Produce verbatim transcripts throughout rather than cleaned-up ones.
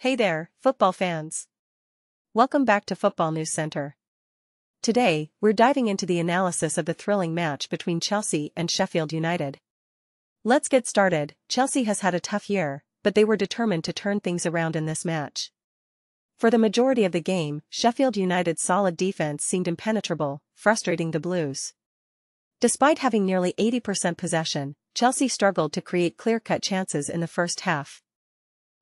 Hey there, football fans. Welcome back to Football News Center. Today, we're diving into the analysis of the thrilling match between Chelsea and Sheffield United. Let's get started. Chelsea has had a tough year, but they were determined to turn things around in this match. For the majority of the game, Sheffield United's solid defense seemed impenetrable, frustrating the Blues. Despite having nearly eighty percent possession, Chelsea struggled to create clear-cut chances in the first half.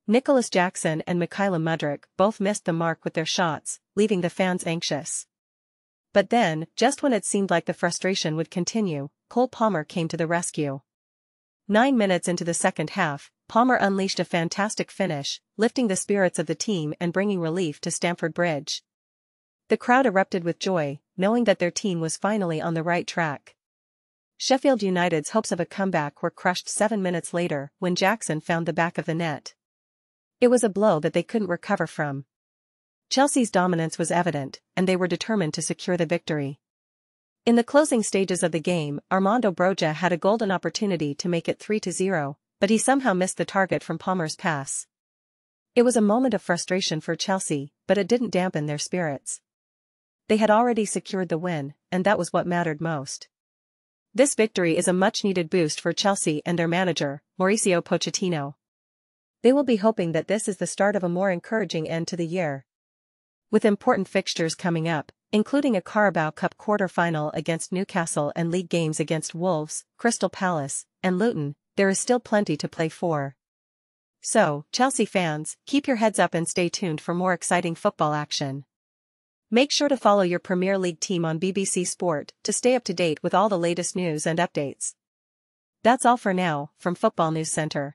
Nicolas Jackson and Mykhailo Mudryk both missed the mark with their shots, leaving the fans anxious. But then, just when it seemed like the frustration would continue, Cole Palmer came to the rescue. Nine minutes into the second half, Palmer unleashed a fantastic finish, lifting the spirits of the team and bringing relief to Stamford Bridge. The crowd erupted with joy, knowing that their team was finally on the right track. Sheffield United's hopes of a comeback were crushed seven minutes later when Jackson found the back of the net. It was a blow that they couldn't recover from. Chelsea's dominance was evident, and they were determined to secure the victory. In the closing stages of the game, Armando Broja had a golden opportunity to make it three to zero, but he somehow missed the target from Palmer's pass. It was a moment of frustration for Chelsea, but it didn't dampen their spirits. They had already secured the win, and that was what mattered most. This victory is a much-needed boost for Chelsea and their manager, Mauricio Pochettino. They will be hoping that this is the start of a more encouraging end to the year. With important fixtures coming up, including a Carabao Cup quarter-final against Newcastle and league games against Wolves, Crystal Palace, and Luton, there is still plenty to play for. So, Chelsea fans, keep your heads up and stay tuned for more exciting football action. Make sure to follow your Premier League team on B B C Sport to stay up to date with all the latest news and updates. That's all for now from Football News Center.